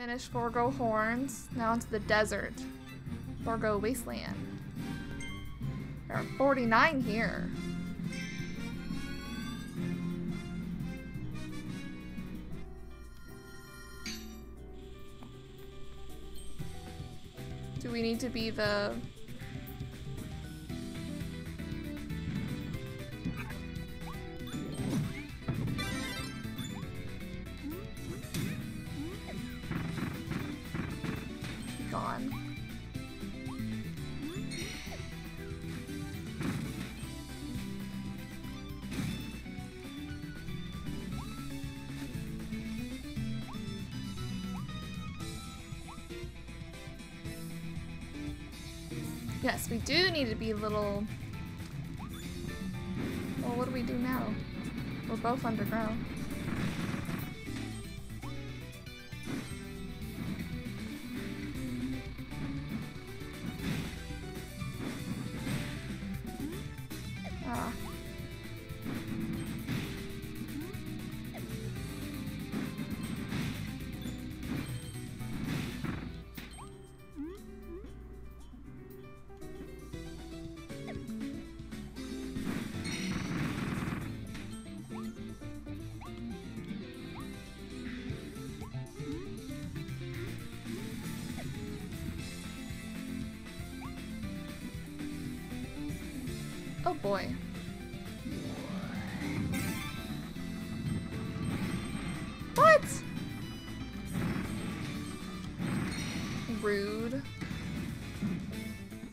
Finished Forgo Horns. Now into the desert. Forgo Wasteland. There are 49 here. Do we need to be the... Yes, we do need to be a little... Well, what do we do now? We're both underground. Oh boy. What? Rude.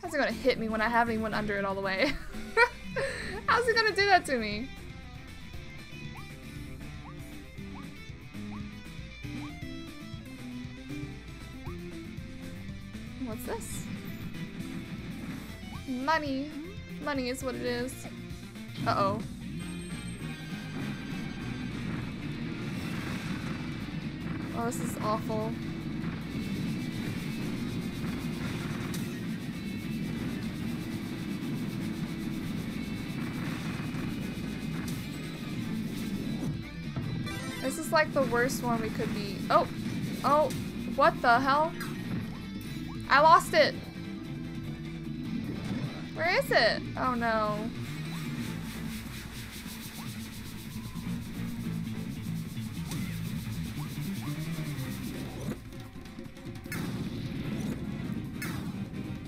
How's it gonna hit me when I haven't even went under it all the way? How's it gonna do that to me? What's this? Money. Money is what it is. Uh-oh. Oh, this is awful. This is like the worst one we could be. Oh! Oh! What the hell? I lost it! Where is it? Oh no.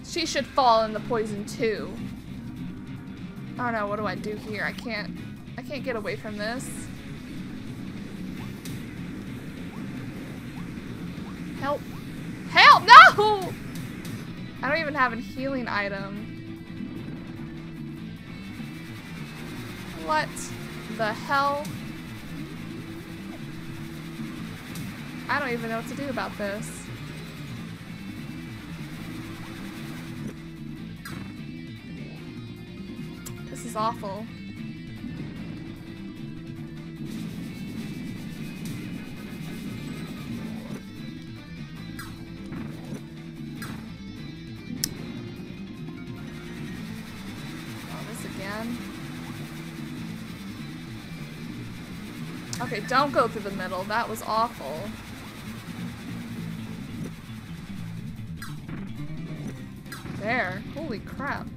She should fall in the poison too. Oh no, what do I do here? I can't get away from this. Help. Help! No! I don't even have a healing item. What the hell? I don't even know what to do about this. This is awful. Okay, don't go through the middle. That was awful. There. Holy crap.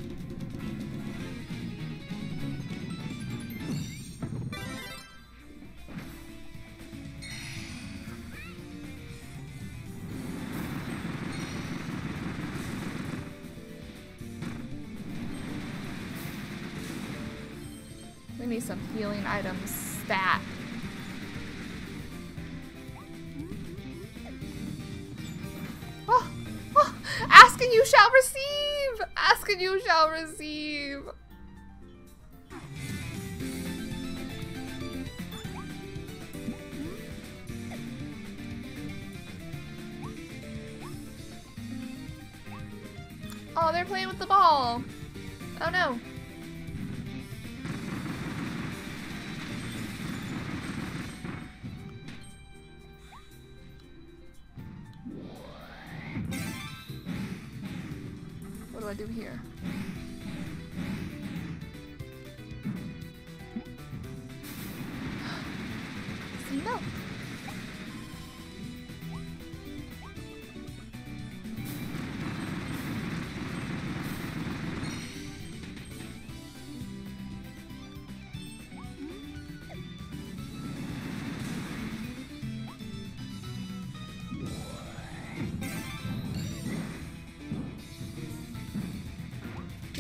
We need some healing items stat. You shall receive! Ask and you shall receive! Oh, they're playing with the ball! Oh no! What do I do here? No.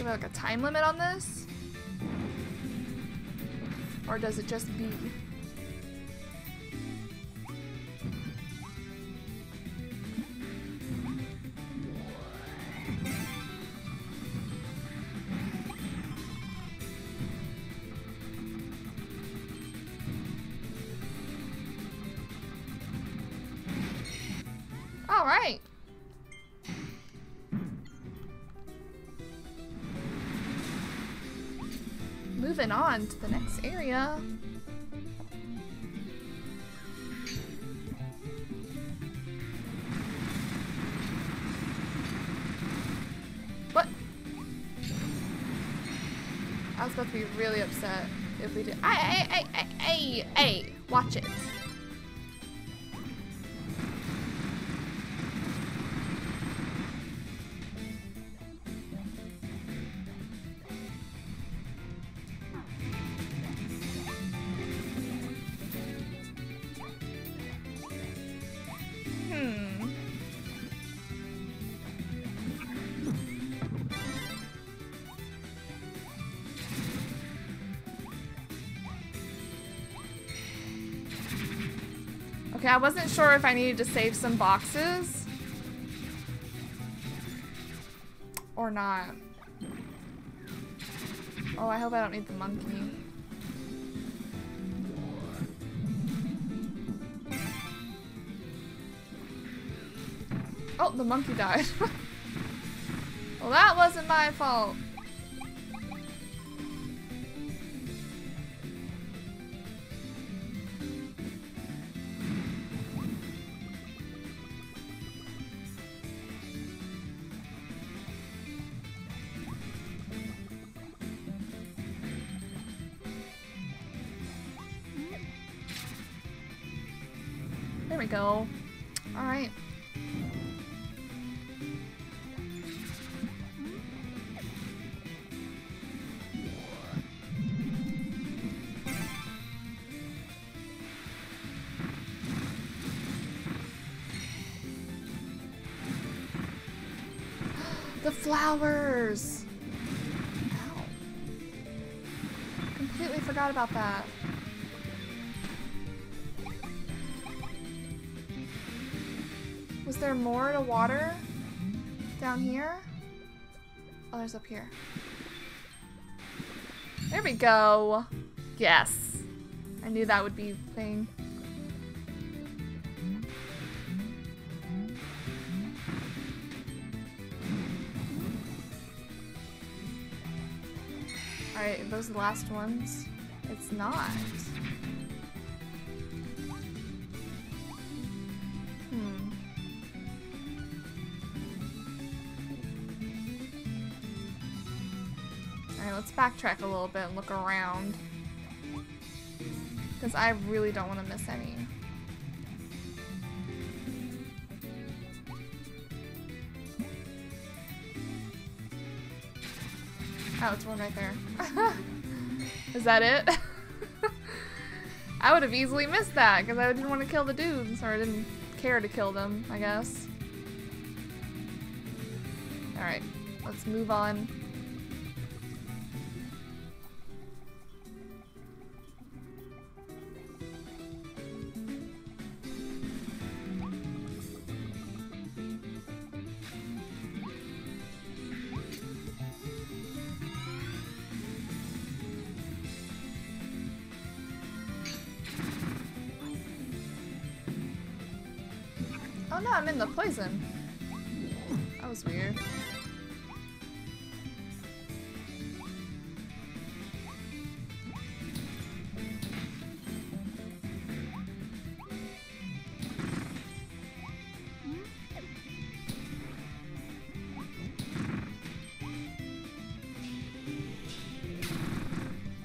there like a time limit on this? Or does it just be? On to the next area. What? I was about to be really upset if we did. Hey, watch it. I wasn't sure if I needed to save some boxes or not. Oh, I hope I don't need the monkey. Oh, the monkey died. Well, that wasn't my fault. Go. All right. The flowers. Ow. Completely forgot about that. Is there more to water down here? Oh, there's up here. There we go. Yes. I knew that would be the thing. Alright, are those the last ones? It's not. Let's backtrack a little bit and look around, because I really don't want to miss any. Oh, it's one right there. Is that it? I would have easily missed that because I didn't want to kill the dudes, or I didn't care to kill them, I guess. Alright, let's move on. I'm in the poison. That was weird.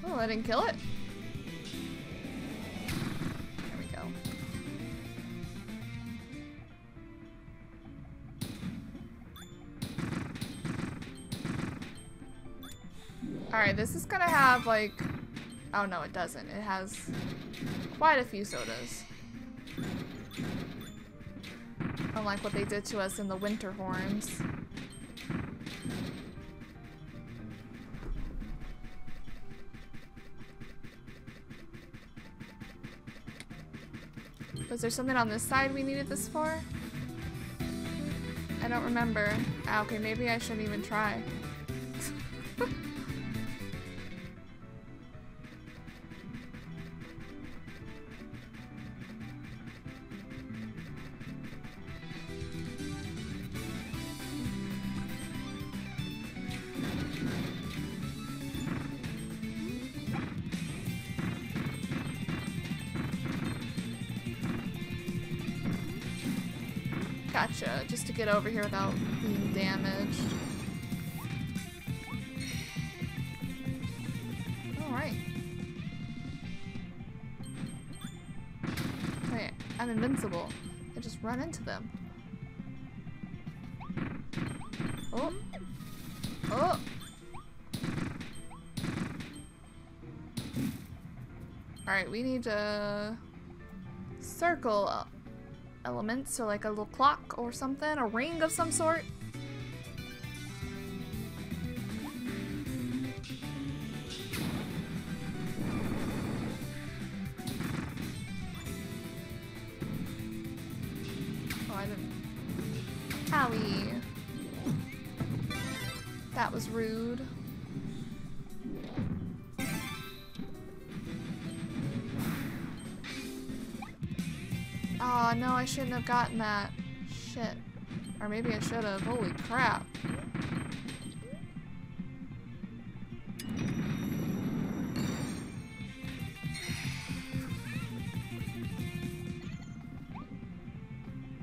Oh, I didn't kill it. Alright, this is gonna have like... Oh no, it doesn't. It has quite a few sodas. Unlike what they did to us in the Winter Horns. Was there something on this side we needed this for? I don't remember. Ah, okay, maybe I shouldn't even try. Gotcha, just to get over here without being damaged. Alright. Wait, I'm invincible. I just run into them. Oh. Oh. Alright, we need to circle up. Elements, or like a little clock or something, a ring of some sort. Oh, I didn't. Owie. That was rude. Oh, no, I shouldn't have gotten that. Shit. Or maybe I should have. Holy crap.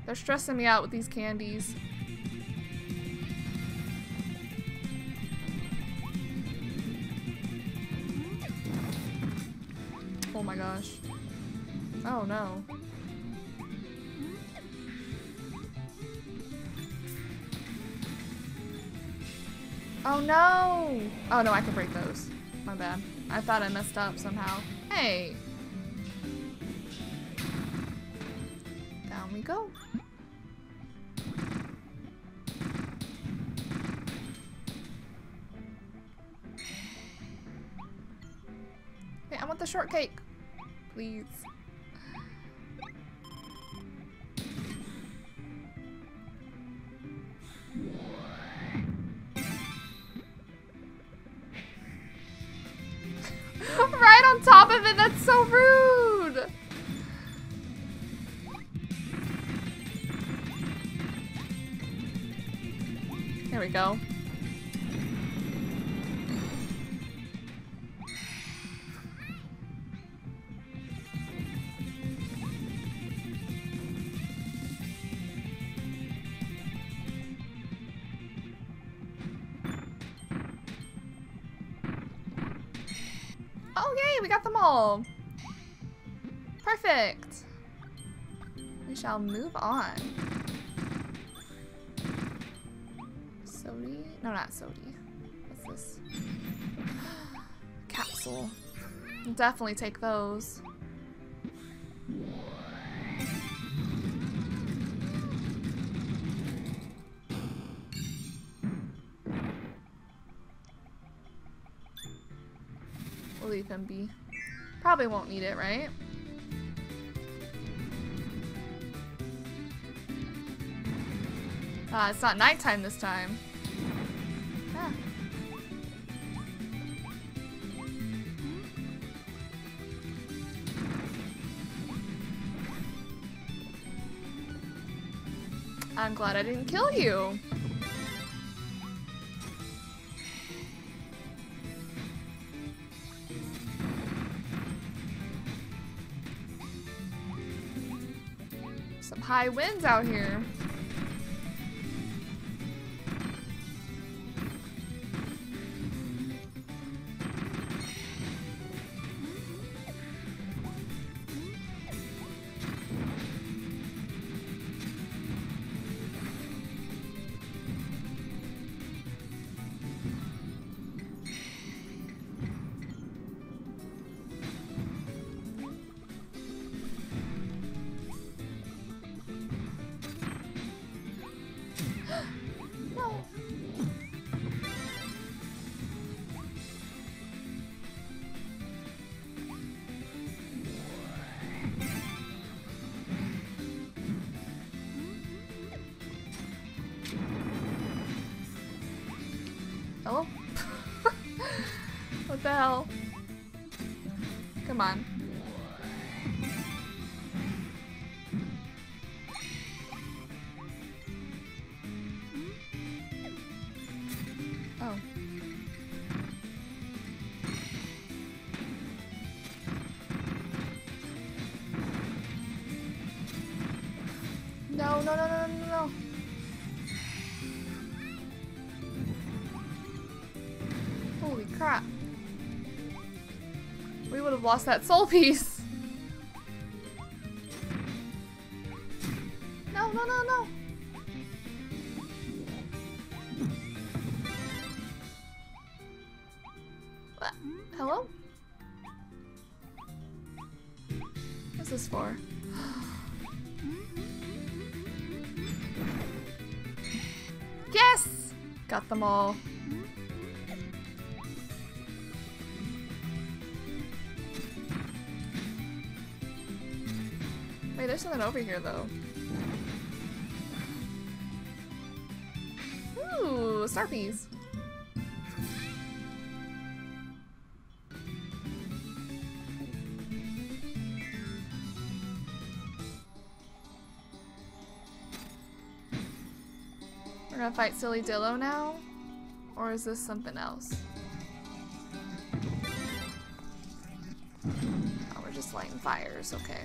They're stressing me out with these candies. Oh my gosh. Oh no. Oh no! Oh no, I can break those. My bad. I thought I messed up somehow. Hey! Down we go. Hey, I want the shortcake! Please. That's so rude! There we go. Perfect. We shall move on. Sody? No, not sody. What's this? Capsule. We'll definitely take those. We'll leave them be. Probably won't need it, right? It's not nighttime this time. Ah. I'm glad I didn't kill you. Some high winds out here. Hello? What the hell? Come on. Oh. No, no, no, no, no, no. Holy crap. We would have lost that soul piece. No, no, no, no. What? Hello? What's this for? Yes! Got them all. Wait, there's something over here, though. Ooh, Starpies. We're gonna fight Silly Dillo now? Or is this something else? Oh, we're just lighting fires, okay.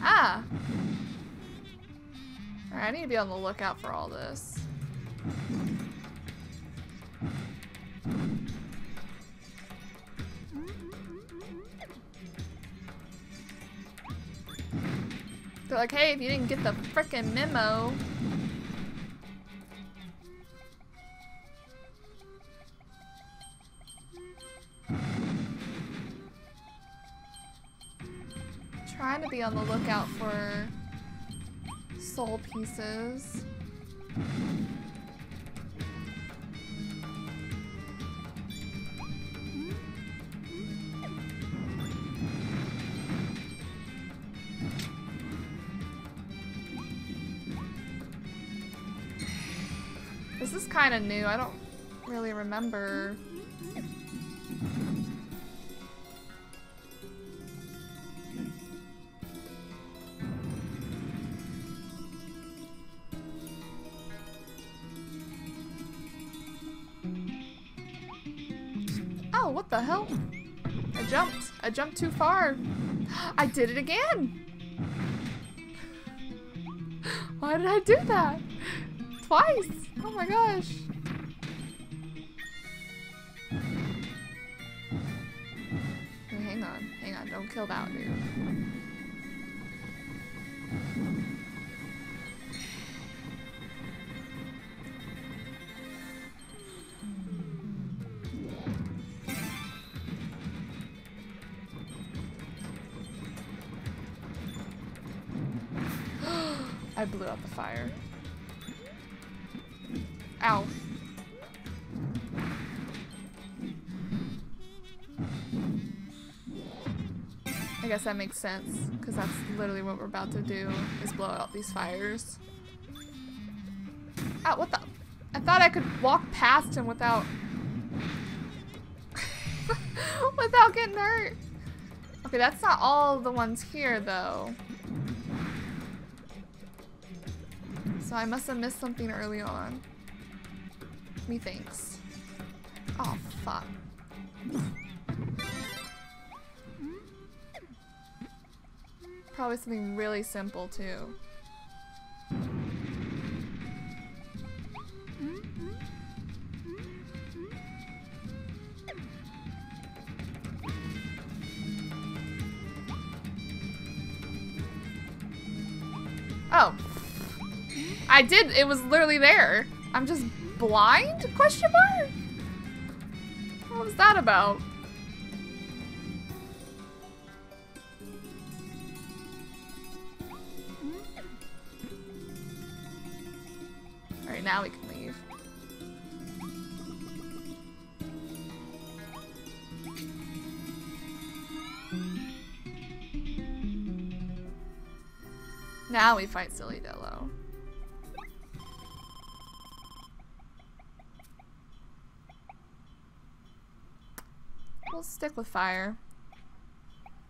Ah! Alright, I need to be on the lookout for all this. They're like, hey, if you didn't get the frickin' memo. Trying to be on the lookout for soul pieces. This is kind of new. I don't really remember. Oh, what the hell? I jumped. I jumped too far. I did it again. Why did I do that? Twice. Oh my gosh. Wait, hang on. Hang on. Don't kill that dude. I blew out the fire. Ow. I guess that makes sense, because that's literally what we're about to do, is blow out these fires. Ow, what the? I thought I could walk past him without... without getting hurt. Okay, that's not all the ones here, though. So I must have missed something early on. Methinks. Oh, fuck. Probably something really simple, too. Oh. I did. It was literally there. I'm just... blind? Question mark? What was that about? Alright, now we can leave. Now we fight Silly Dillo. We'll stick with fire.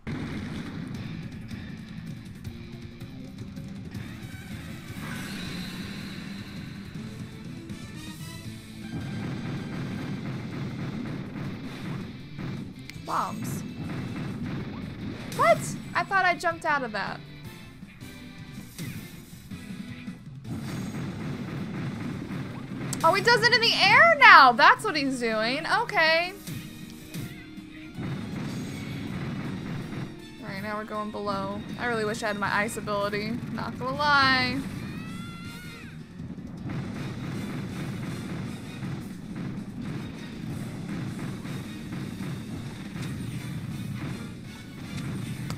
Bombs. What? I thought I jumped out of that. Oh, he does it in the air now. That's what he's doing. Okay. Alright, now we're going below. I really wish I had my ice ability. Not gonna lie.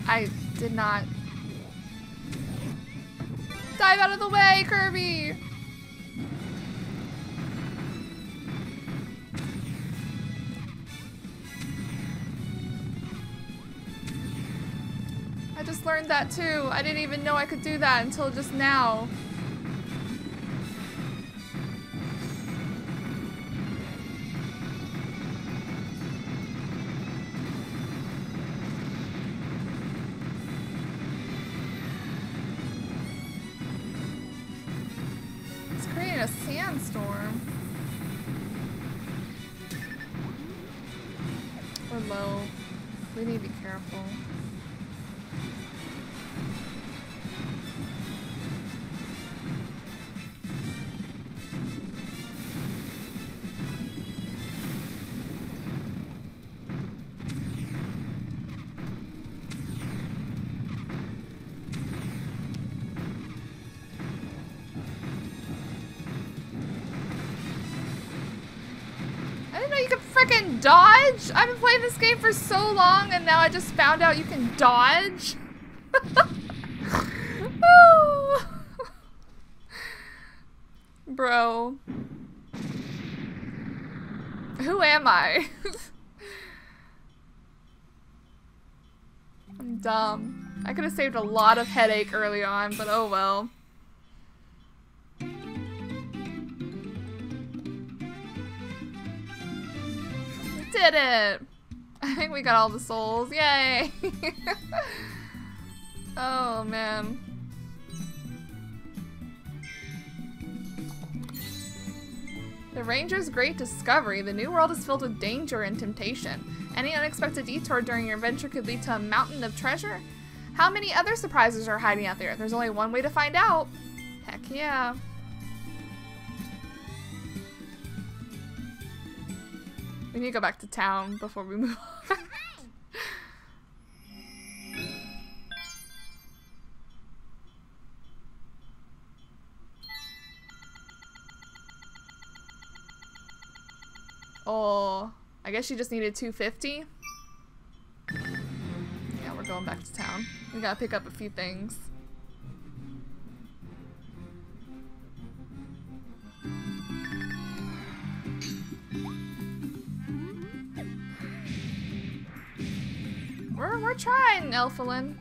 I did not. Dive out of the way, Kirby! I just learned that too. I didn't even know I could do that until just now. Dodge? I've been playing this game for so long and now I just found out you can dodge. Bro. Who am I? I'm dumb. I could have saved a lot of headache early on, but oh well. Did it! I think we got all the souls. Yay! Oh man. The Ranger's great discovery. The new world is filled with danger and temptation. Any unexpected detour during your adventure could lead to a mountain of treasure. How many other surprises are hiding out there? There's only one way to find out. Heck yeah. We need to go back to town before we move on. Oh, I guess she just needed 250. Yeah, we're going back to town. We gotta pick up a few things. We're trying, Elfilin.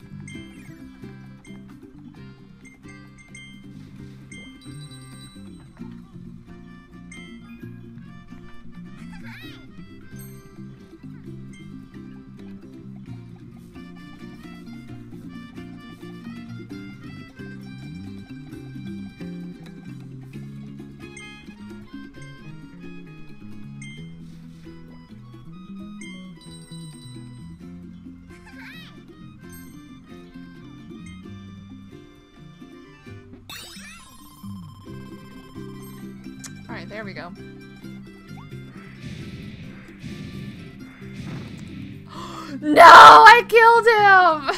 There we go. No! I killed him!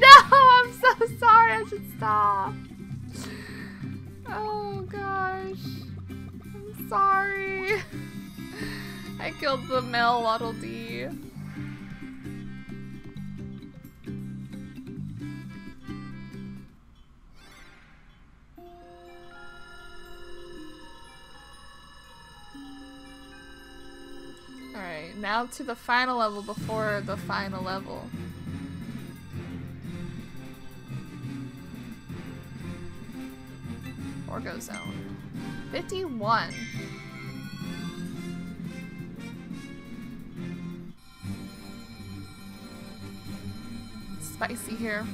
No! I'm so sorry. I should stop. Oh, gosh. I'm sorry. I killed the male Waddle Dee. Now to the final level before the final level. Forgo Zone. 51. Spicy here.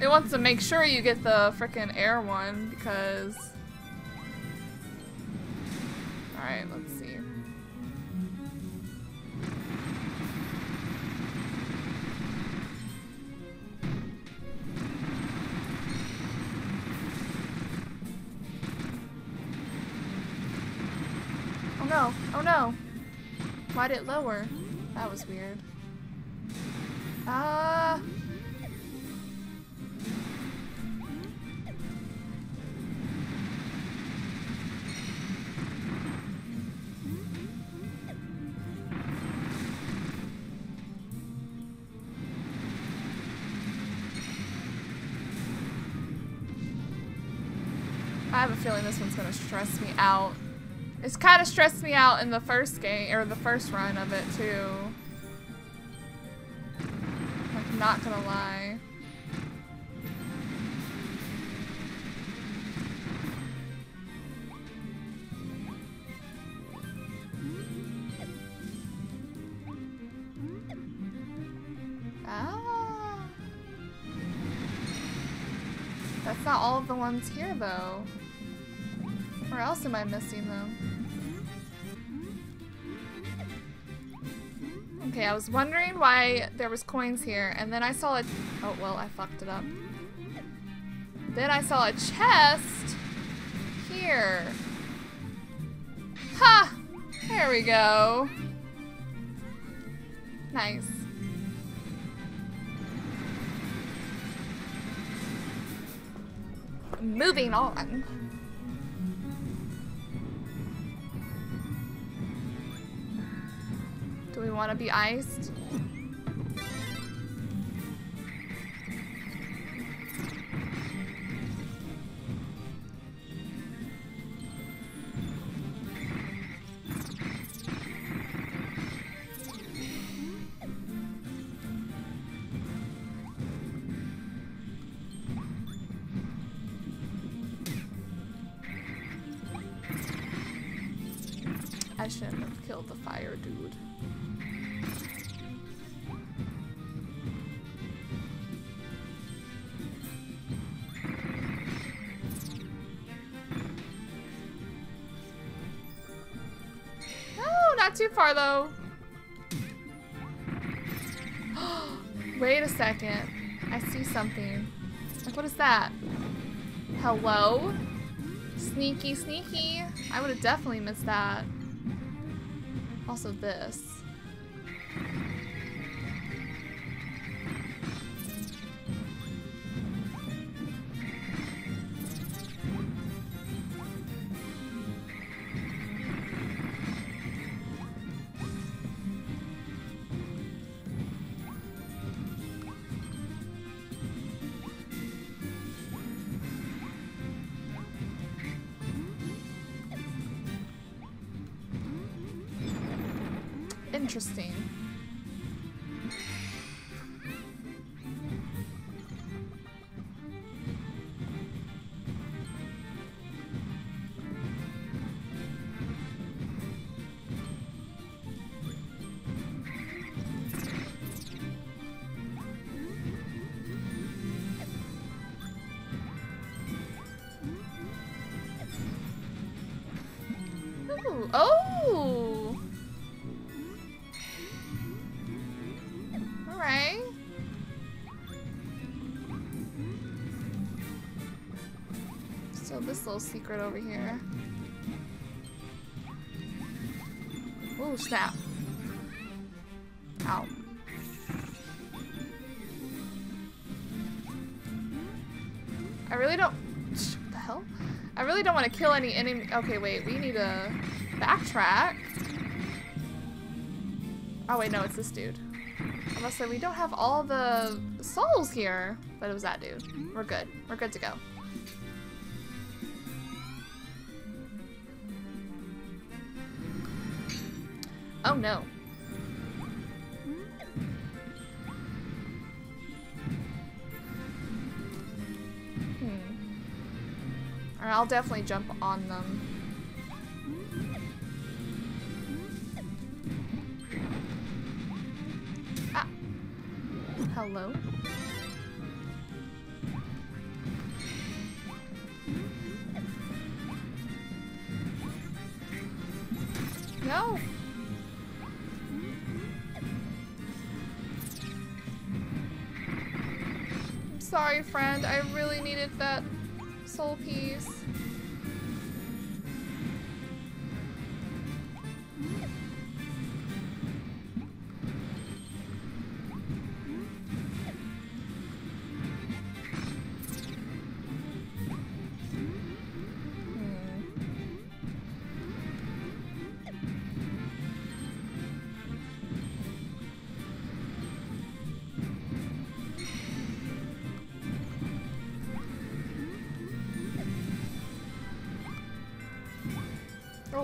It wants to make sure you get the frickin' air one because... Alright, let's see. Oh no, oh no! Why'd it lower? That was weird. I have a feeling this one's gonna stress me out. It's kind of stressed me out in the first game, or the first run of it, too. I'm not gonna lie. Ah. That's not all of the ones here, though. Where else am I missing them? Okay, I was wondering why there was coins here, and then I saw a- oh, well, I fucked it up. Then I saw a chest here. Ha! There we go. Nice. Moving on. Do we want to be iced? I shouldn't have killed the fire dude. Too far though. Wait a second. I see something. Like, what is that? Hello? Sneaky, sneaky. I would have definitely missed that. Also, this. Interesting. Ooh, oh! This little secret over here. Oh, snap. Ow. I really don't... What the hell? I really don't want to kill any enemy... Okay, wait. We need to backtrack. Oh, wait. No, it's this dude. I must say, we don't have all the souls here. But it was that dude. We're good. We're good to go. Oh no. I'll definitely jump on them. Ah. Hello. No. I'm sorry, friend. I really needed that soul piece.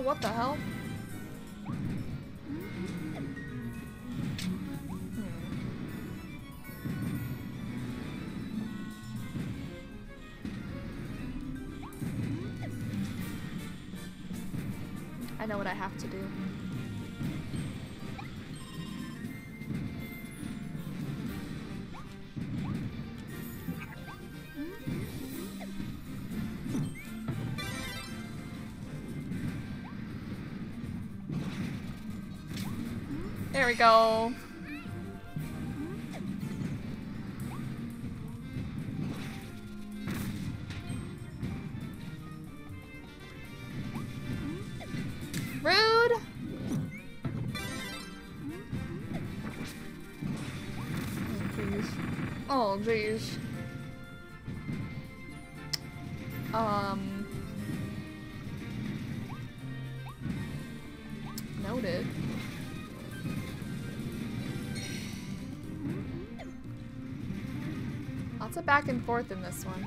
What the hell? I know what I have to do. There we go. Rude. Oh, jeez. Oh, noted. Lots of back and forth in this one.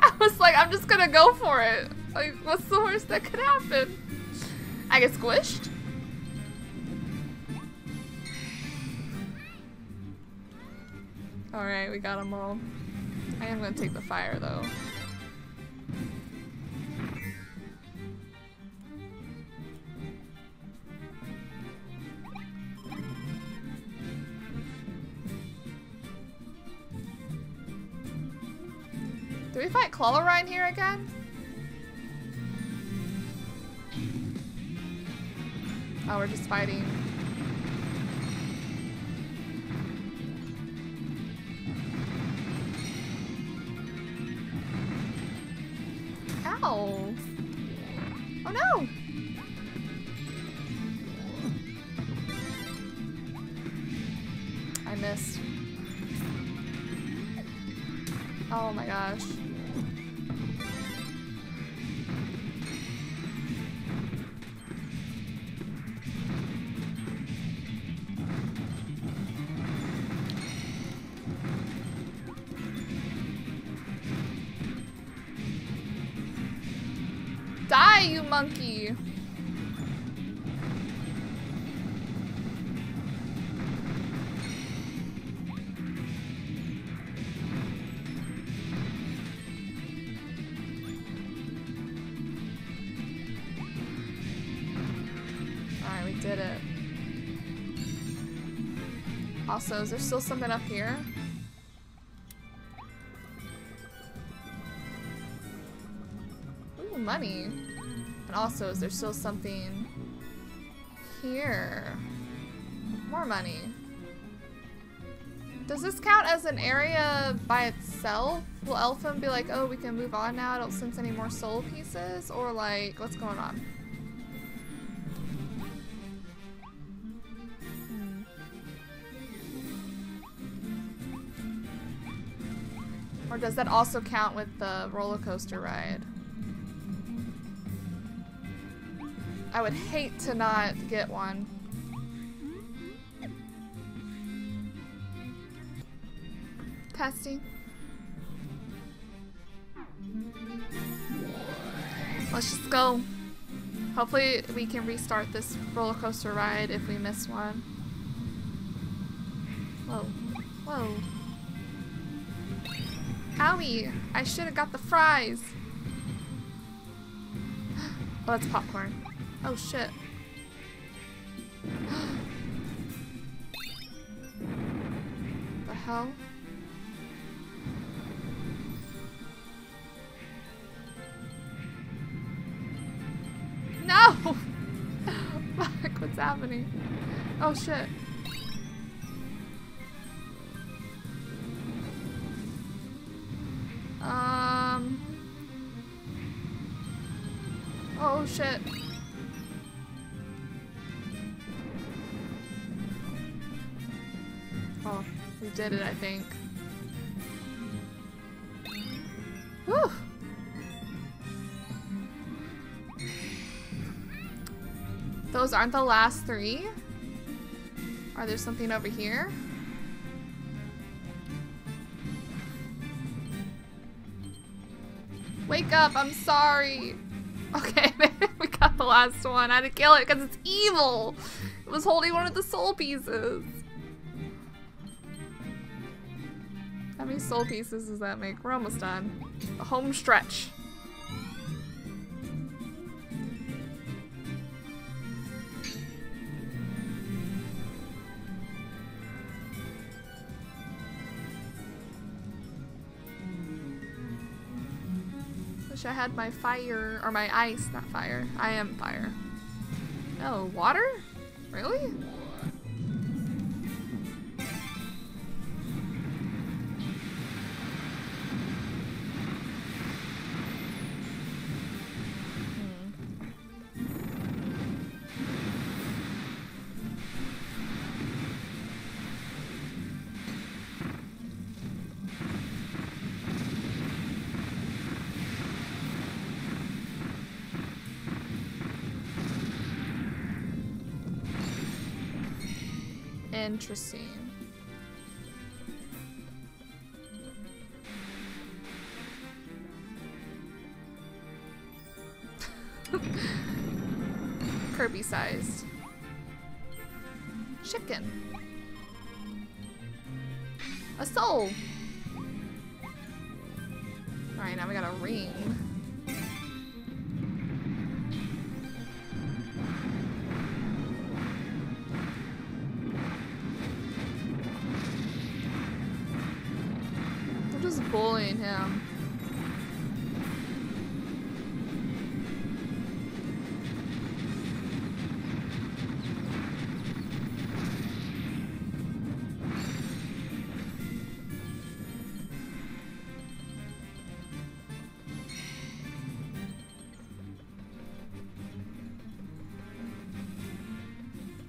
I was like, I'm just gonna go for it. Like, what's the worst that could happen? I get squished? Alright, we got them all. I am gonna take the fire, though. Do we fight Clawlorine here again? Oh, we're just fighting. Oh no! I missed. Oh my gosh. You monkey. Alright, we did it. Also, is there still something up here? Ooh, money. And also, is there still something here? More money. Does this count as an area by itself? Will Elfilin be like, oh, we can move on now, I don't sense any more soul pieces? Or like, what's going on? Or does that also count with the roller coaster ride? I would hate to not get one. Testing. Let's just go. Hopefully we can restart this roller coaster ride if we miss one. Whoa. Whoa. Owie! I should have got the fries! Oh, that's popcorn. Oh shit. The hell? No! Fuck, what's happening? Oh shit. Oh shit. Oh, we did it, I think. Whew! Those aren't the last three? Are there something over here? Wake up, I'm sorry. Okay, we got the last one. I had to kill it because it's evil. It was holding one of the soul pieces. How many soul pieces does that make? We're almost done. A home stretch. I had my fire, or my ice, not fire. I am fire. Oh, water? Really? Interesting. Kirby sized chicken. A soul. Alright, now we got a ring. Bullying him.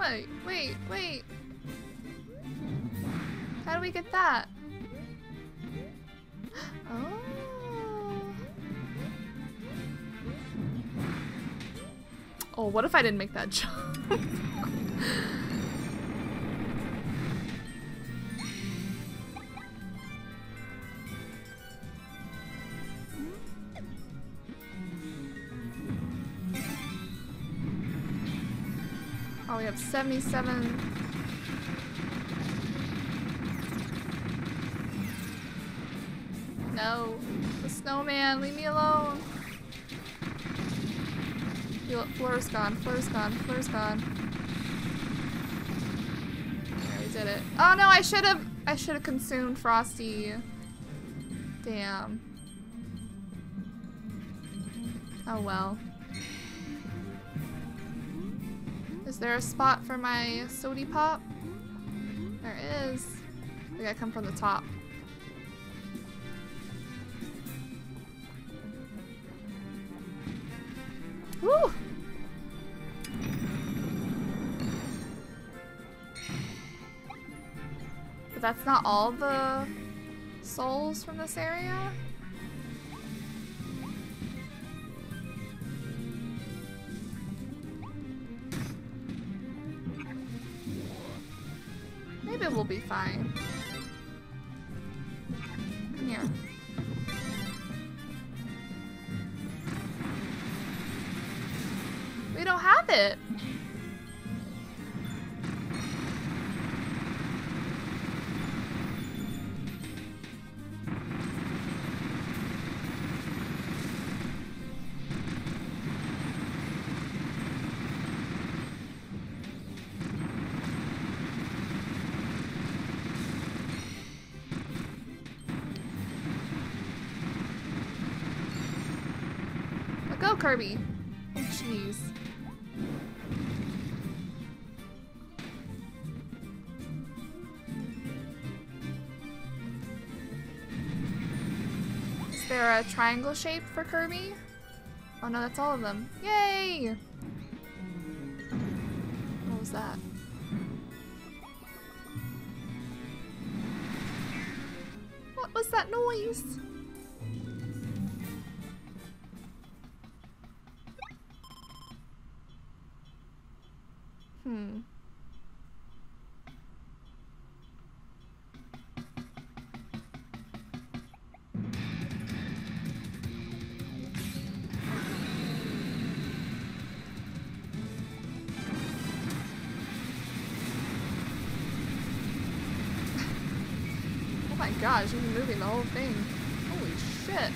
Wait, wait, wait. How do we get that? Oh, what if I didn't make that jump? Oh, we have 77. No, the snowman, leave me alone. Fleur's gone, Fleur's gone, Fleur's gone. There, we did it. Oh no, I should have consumed Frosty. Damn. Oh well. Is there a spot for my sody pop? There is. We gotta come from the top. Woo! But that's not all the souls from this area? Maybe we'll be fine. Come here. We don't have it! Kirby. Jeez. Is there a triangle shape for Kirby? Oh no, that's all of them. Yay! What was that? What was that noise? Gosh, you're moving the whole thing. Holy shit.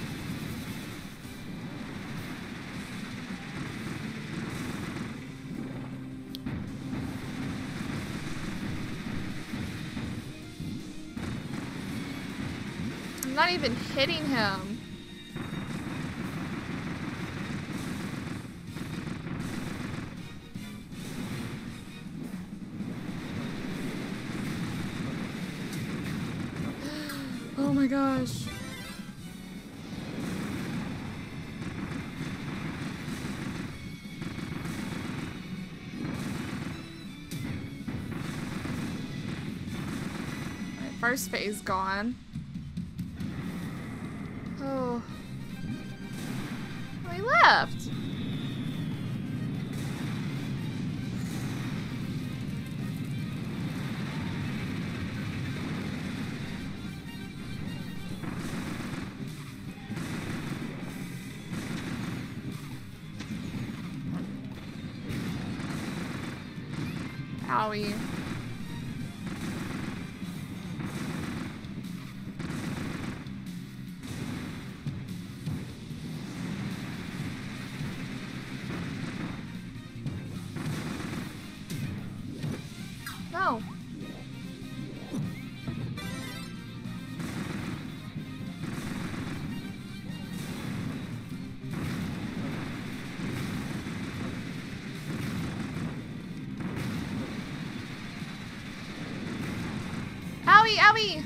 I'm not even hitting him. Gosh. My first phase gone. Oh, we left. Owie. No. Owie!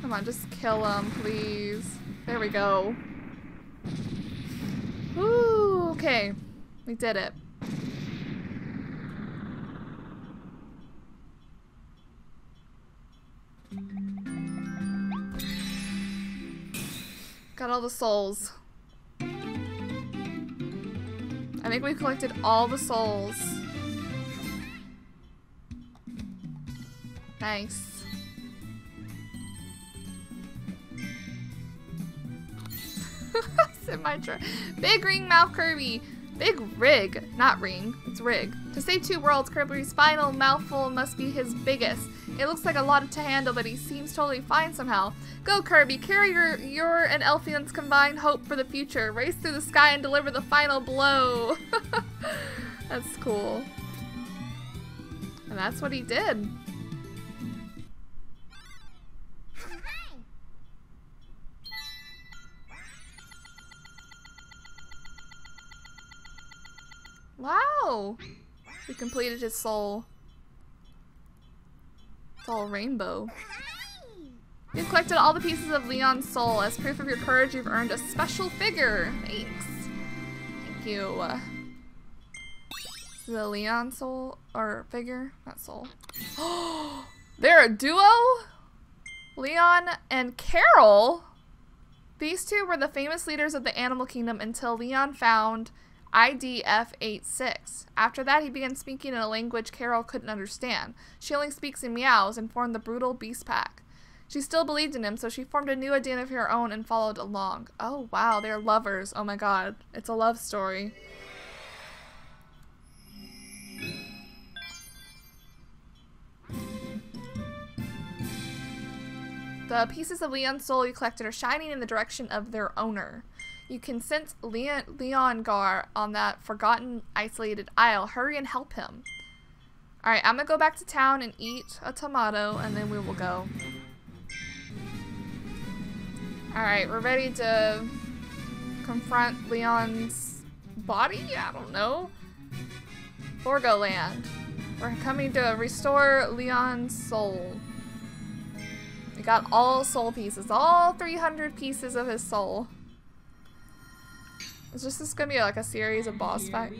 Come on, just kill him, please. There we go. Woo! Okay. We did it. Got all the souls. I think we collected all the souls. Nice. Big ring mouth Kirby. Big rig, not ring, it's rig. To save two worlds, Kirby's final mouthful must be his biggest. It looks like a lot to handle, but he seems totally fine somehow. Go Kirby, carry your and Elfilin's combined hope for the future. Race through the sky and deliver the final blow. That's cool. And that's what he did. Wow! We completed his soul. It's all rainbow. You've collected all the pieces of Leon's soul. As proof of your courage, you've earned a special figure. Thanks. Thank you. the Leon soul, or figure, not soul. They're a duo? Leon and Carol? These two were the famous leaders of the animal kingdom until Leon found IDF-86. After that, he began speaking in a language Carol couldn't understand. She only speaks in meows and formed the brutal beast pack. She still believed in him, so she formed a new identity of her own and followed along. Oh, wow, they're lovers. Oh my god, it's a love story. The pieces of Leon's soul you collected are shining in the direction of their owner. You can sense Leongar on that forgotten, isolated isle. Hurry and help him. Alright, I'm gonna go back to town and eat a tomato, and then we will go. Alright, we're ready to confront Leon's body? I don't know. Forgo Land. We're coming to restore Leon's soul. We got all soul pieces, all 300 pieces of his soul. Is this just gonna be like a series of boss fights?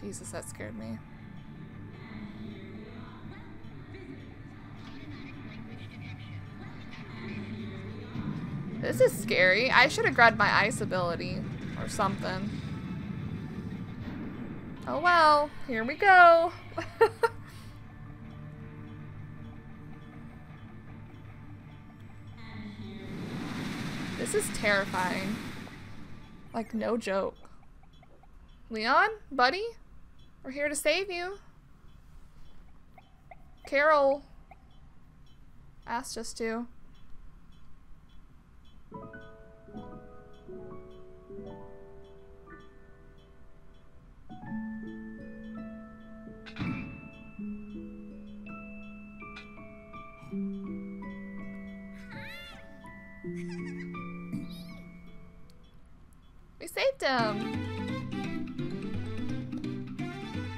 Jesus, that scared me. This is scary. I should have grabbed my ice ability or something. Oh well, here we go. This is terrifying. Like, no joke. Leon? Buddy? We're here to save you. Carol asked us to. Saved him!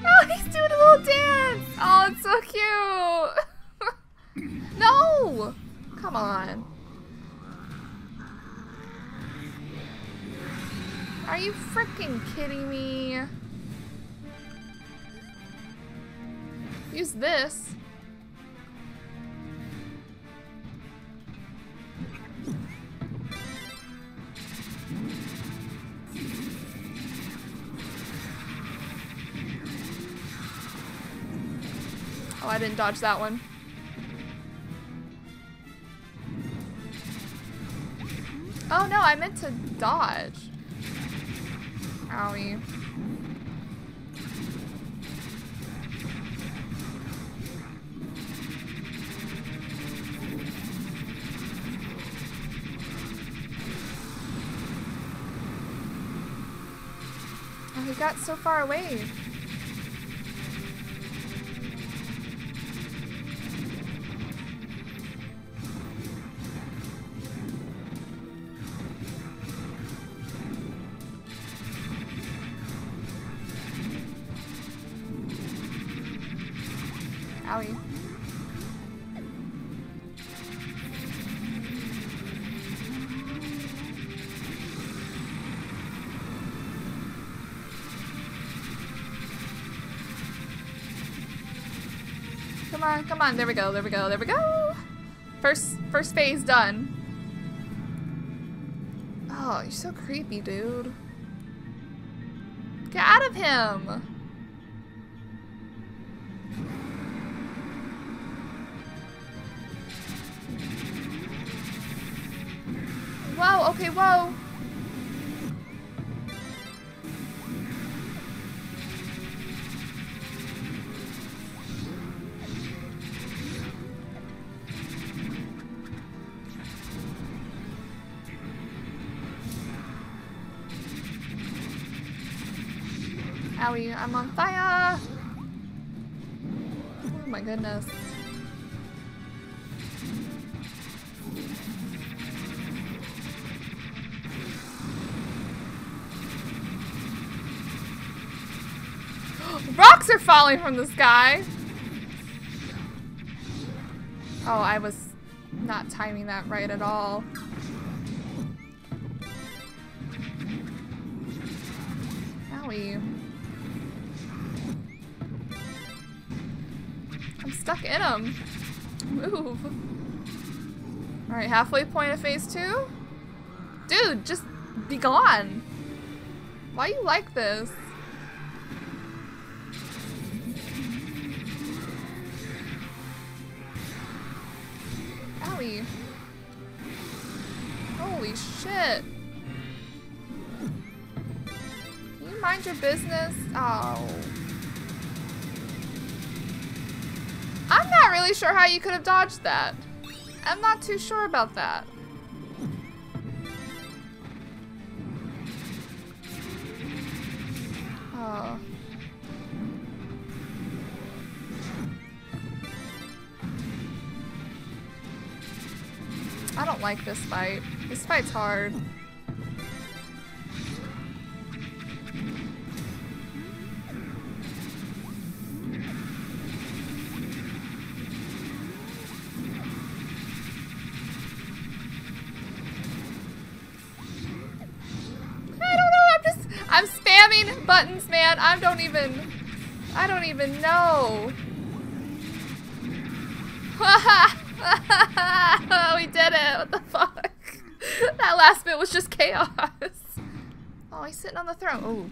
Oh, he's doing a little dance! Oh, it's so cute! No! Come on. Are you freaking kidding me? Use this. Oh, I didn't dodge that one. Oh no, I meant to dodge. Owie. Oh, he got so far away. Owie. Come on, come on, there we go, there we go, there we go! First phase done. Oh, you're so creepy, dude. Get out of him! Whoa, okay, whoa. Owie, I'm on fire. Oh my goodness. Rocks are falling from the sky! Oh, I was not timing that right at all. Owie. stuck in them. Move. Alright, halfway point of phase 2? Dude, just be gone. Why you like this? Owie. Holy shit. Can you mind your business? Oh. I'm not really sure how you could have dodged that. I'm not too sure about that. Oh. I don't like this fight. This fight's hard. Buttons, man. I don't even know. We did it. What the fuck? That last bit was just chaos. Oh, he's sitting on the throne.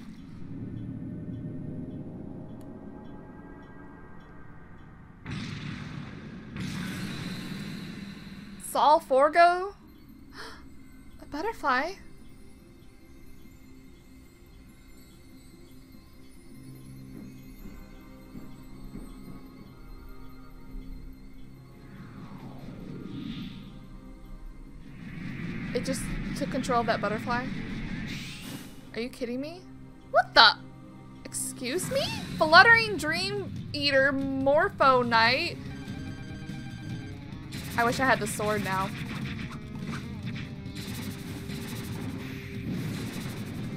Oh. Sol Forgo? A butterfly? It just took control of that butterfly? Are you kidding me? What the? Excuse me? Fluttering Dream Eater Morpho Knight. I wish I had the sword now.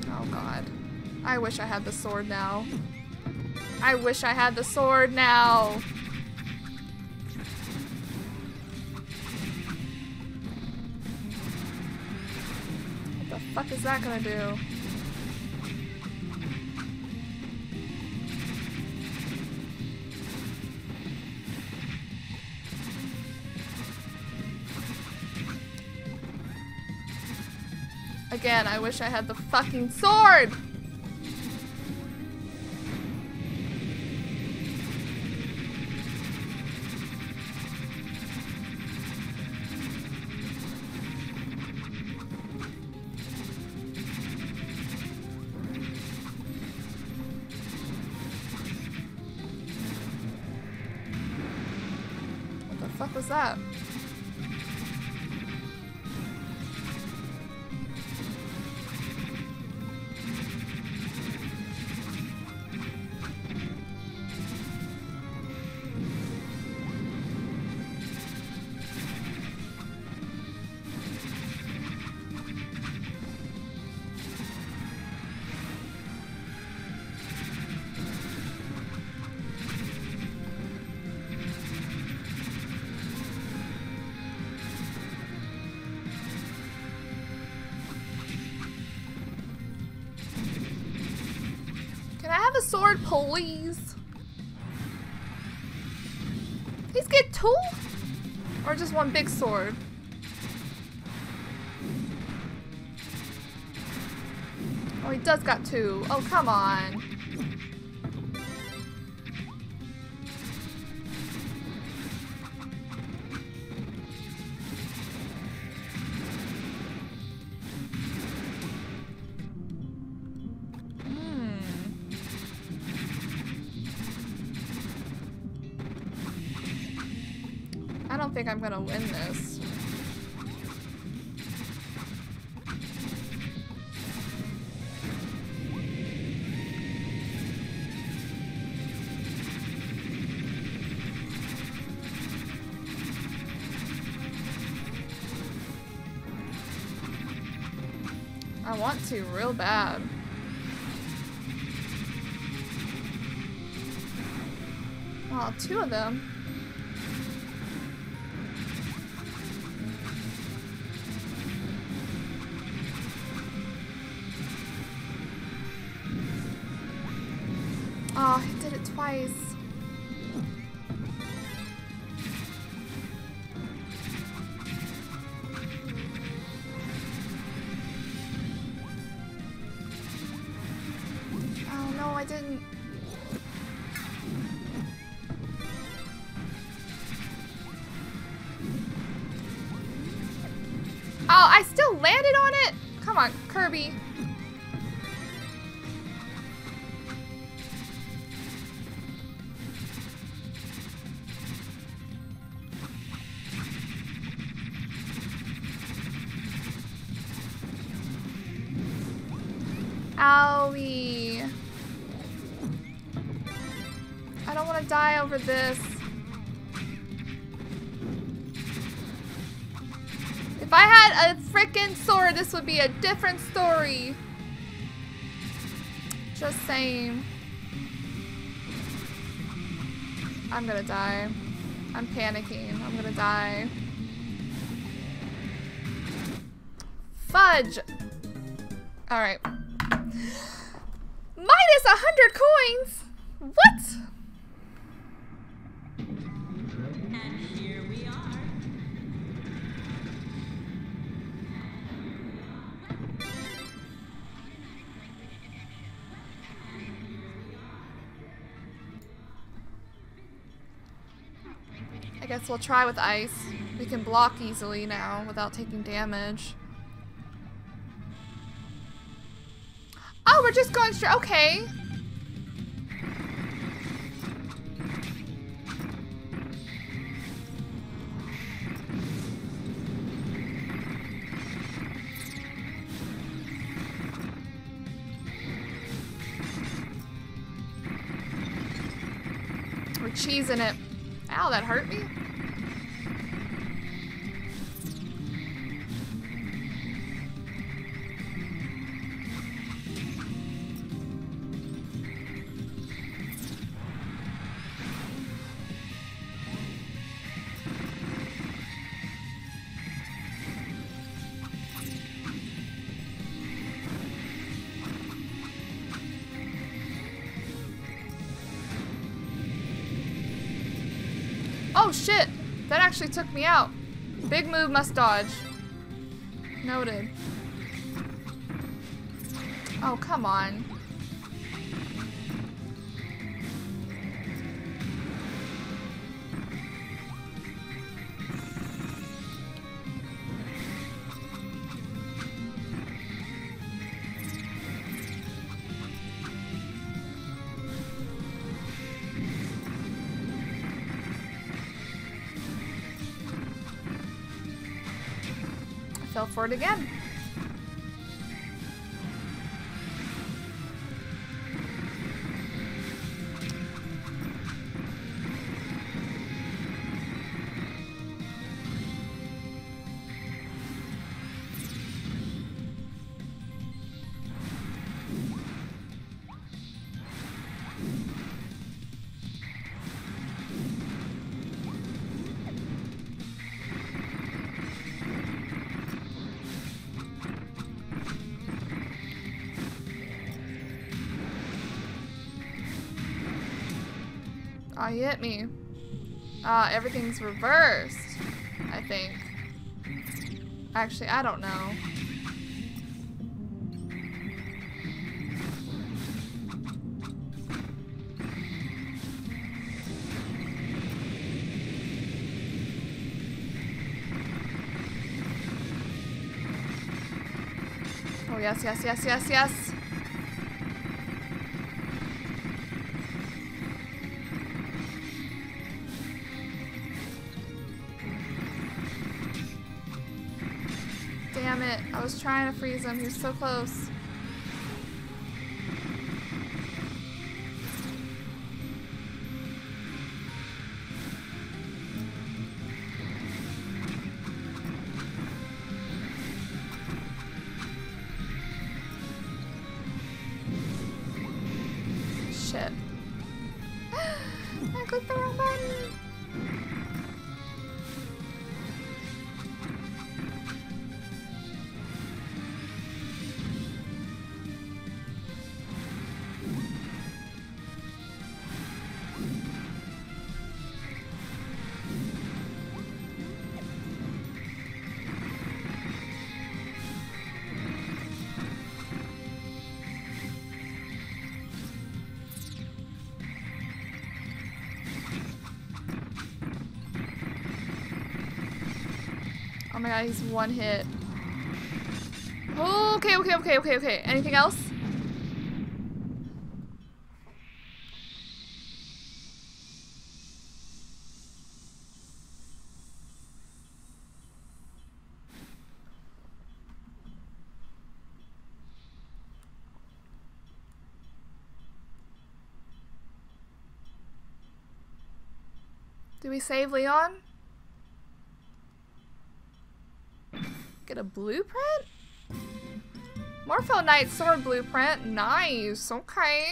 Oh god. I wish I had the sword now. I wish I had the sword now. What the fuck is that gonna do? Again, I wish I had the fucking sword! Up. A sword, please. He's get two, or just one big sword. Oh, he does got two. Oh, come on. I think I'm gonna win this. I want to real bad. Wow, two of them. Oh, I did it twice. I didn't. Oh, I still landed on it? Come on, Kirby. Owie. I don't want to die over this. If I had a freaking sword, this would be a different story. Just saying. I'm gonna die. I'm panicking. I'm gonna die. Fudge. All right. Minus 100 coins? What? And here we are. I guess we'll try with ice. We can block easily now without taking damage. Oh, we're just going straight. Okay. We're cheesing it. Ow, that hurt me. Shit, that actually took me out. Big move, must dodge. Noted. Oh, come on. Fell for it again. Oh, he hit me. Everything's reversed, I think. Actually, I don't know. Oh, yes, yes, yes, yes, yes. I was trying to freeze him. He was so close. Shit. I clicked the wrong button. my god, he's one hit. Okay, okay, okay, okay, okay. Anything else? Did we save Leon? Get a blueprint? Morpho Knight sword blueprint. Nice. Okay.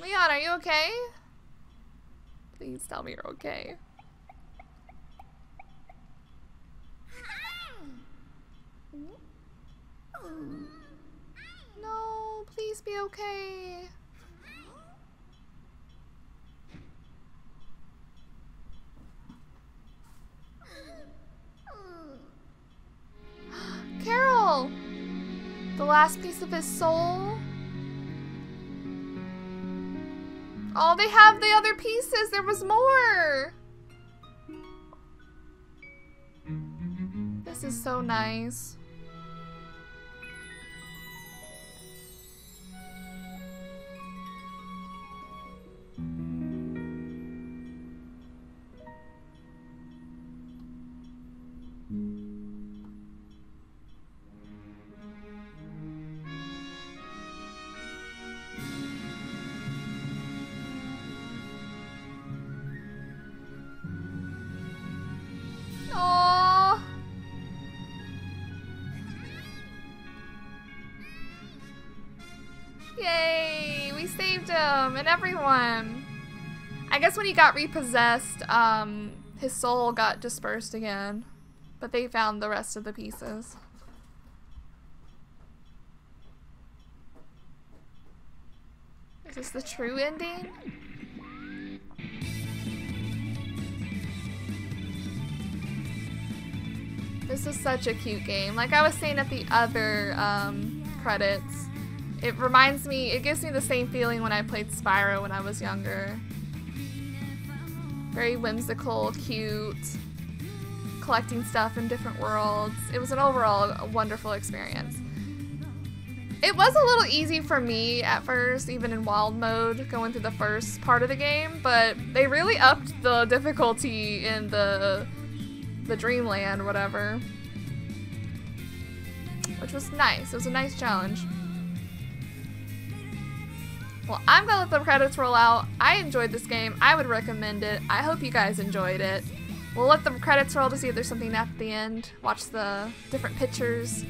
Leon, are you okay? Please tell me you're okay. No, please be okay. Carol! The last piece of his soul. Oh, they have the other pieces! There was more! This is so nice. And everyone. I guess when he got repossessed, his soul got dispersed again. But they found the rest of the pieces. Is this the true ending? This is such a cute game. Like I was saying at the other credits, it reminds me, it gives me the same feeling when I played Spyro when I was younger. Very whimsical, cute, collecting stuff in different worlds. It was an overall wonderful experience. It was a little easy for me at first, even in wild mode, going through the first part of the game, but they really upped the difficulty in the Dreamland or whatever, which was nice. It was a nice challenge. Well, I'm gonna let the credits roll out. I enjoyed this game. I would recommend it. I hope you guys enjoyed it. We'll let the credits roll to see if there's something at the end. Watch the different pictures.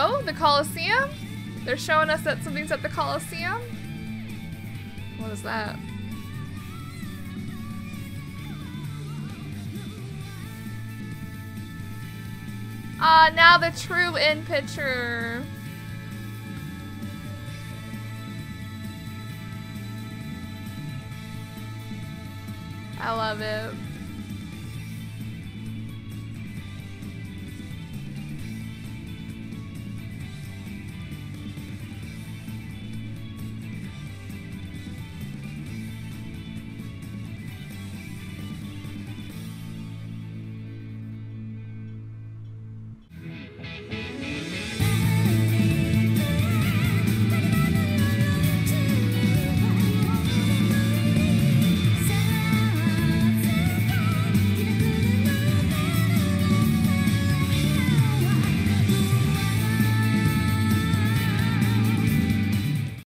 Oh, the Coliseum? They're showing us that something's at the Coliseum? What is that? Ah, now the true end picture. I love it.